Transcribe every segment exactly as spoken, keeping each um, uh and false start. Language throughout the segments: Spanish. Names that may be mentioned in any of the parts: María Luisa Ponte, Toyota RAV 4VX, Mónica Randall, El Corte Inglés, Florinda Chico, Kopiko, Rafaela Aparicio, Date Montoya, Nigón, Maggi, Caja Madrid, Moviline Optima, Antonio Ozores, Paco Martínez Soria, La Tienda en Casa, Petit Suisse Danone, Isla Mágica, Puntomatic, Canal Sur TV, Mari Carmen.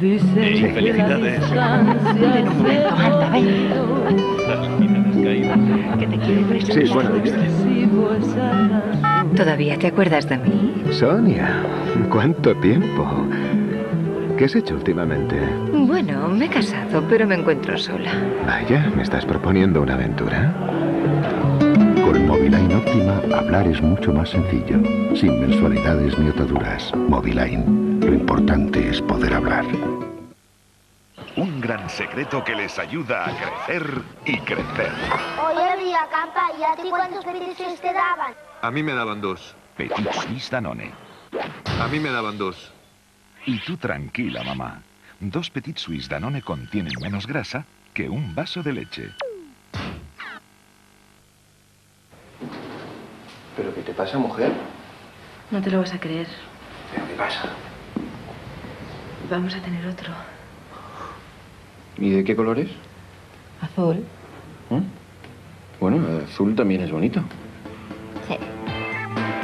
Sí, felicidades. En un momento, Marta, ven. Que te quiero presentar. Sí, suena bien. ¿Todavía te acuerdas de mí? Sonia, ¿cuánto tiempo? ¿Qué has hecho últimamente? Bueno, me he casado, pero me encuentro sola. Vaya, ¿me estás proponiendo una aventura? Con Moviline Optima, hablar es mucho más sencillo. Sin mensualidades ni ataduras. Moviline, lo importante es poder hablar. Un gran secreto que les ayuda a crecer y crecer. Oye, mira, campa, ¿y a ti cuántos Petit Suisse te daban? A mí me daban dos. Petit Suisse Danone. A mí me daban dos. Y tú tranquila, mamá. Dos Petit Suisse Danone contienen menos grasa que un vaso de leche. ¿Pero qué te pasa, mujer? No te lo vas a creer. ¿Pero qué pasa? Vamos a tener otro. ¿Y de qué colores? Azul. ¿Eh? Bueno, azul también es bonito. Sí.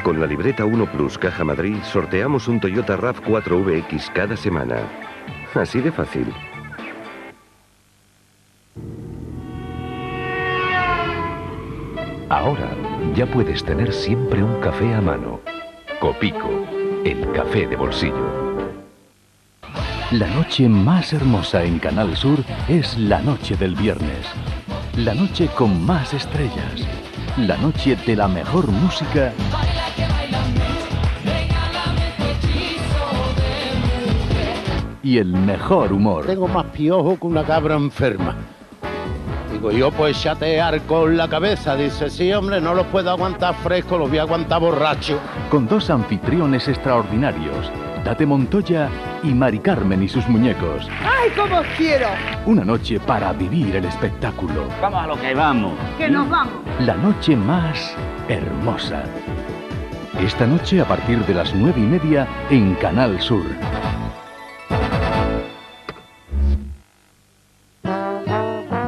Con la libreta uno plus Caja Madrid sorteamos un Toyota RAV cuatro V X cada semana. Así de fácil. Ahora ya puedes tener siempre un café a mano. Kopiko, el café de bolsillo. La noche más hermosa en Canal Sur es la noche del viernes. La noche con más estrellas. La noche de la mejor música. Y el mejor humor. Tengo más piojo que una cabra enferma. Digo yo, pues chatear con la cabeza. Dice, sí, hombre, no los puedo aguantar fresco, los voy a aguantar borracho. Con dos anfitriones extraordinarios, Date Montoya y Mari Carmen y sus muñecos. ¡Ay, cómo os quiero! Una noche para vivir el espectáculo. Vamos a lo que vamos. Que nos vamos. La noche más hermosa. Esta noche a partir de las nueve y media en Canal Sur.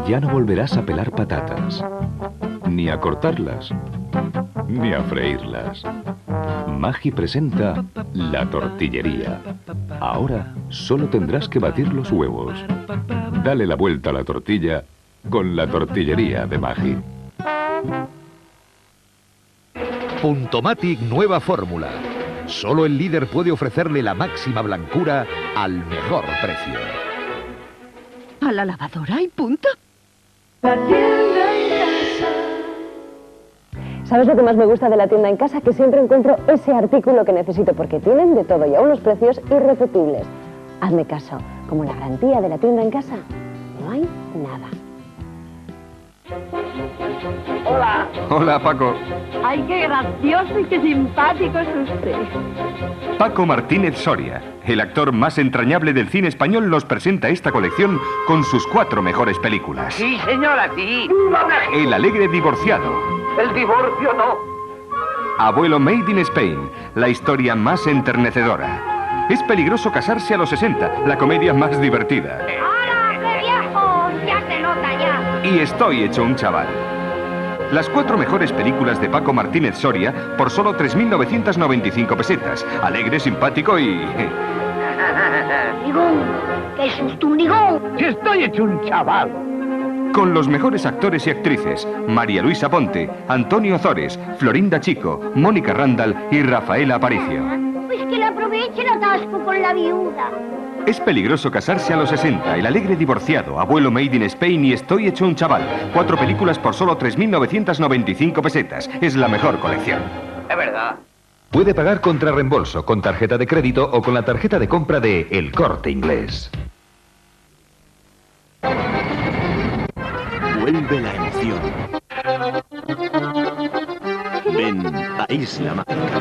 Ya no volverás a pelar patatas, ni a cortarlas, ni a freírlas. Maggi presenta la tortillería. Ahora solo tendrás que batir los huevos. Dale la vuelta a la tortilla con la tortillería de Maggi. Puntomatic nueva fórmula. Solo el líder puede ofrecerle la máxima blancura al mejor precio. A la lavadora y punto. La tienda en casa. ¿Sabes lo que más me gusta de la tienda en casa? Que siempre encuentro ese artículo que necesito porque tienen de todo y a unos precios irrepetibles. Hazme caso, como la garantía de la tienda en casa, no hay nada. Hola. Hola, Paco. Ay, qué gracioso y qué simpático es usted. Paco Martínez Soria, el actor más entrañable del cine español, nos presenta esta colección con sus cuatro mejores películas. Sí, señora, sí. El alegre divorciado. El divorcio no. Abuelo Made in Spain, la historia más enternecedora. Es peligroso casarse a los sesenta, la comedia más divertida. Y estoy hecho un chaval. Las cuatro mejores películas de Paco Martínez Soria por solo tres mil novecientas noventa y cinco pesetas. Alegre, simpático y... ¡Nigón! ¡Qué susto, Nigón! ¡Estoy hecho un chaval! Con los mejores actores y actrices. María Luisa Ponte, Antonio Ozores, Florinda Chico, Mónica Randall y Rafaela Aparicio. Pues que la aproveche el atasco con la viuda. Es peligroso casarse a los sesenta, El alegre divorciado, Abuelo Made in Spain y Estoy hecho un chaval. Cuatro películas por solo tres mil novecientas noventa y cinco pesetas. Es la mejor colección. Es verdad. Puede pagar contra reembolso, con tarjeta de crédito o con la tarjeta de compra de El Corte Inglés. Vuelve la emoción. Ven a Isla Mágica.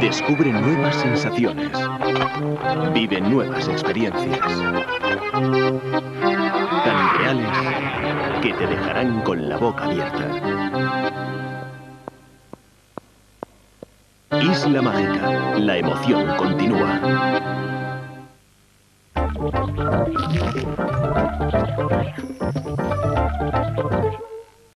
Descubre nuevas sensaciones. Vive nuevas experiencias. Tan reales que te dejarán con la boca abierta. Isla Mágica. La emoción continúa.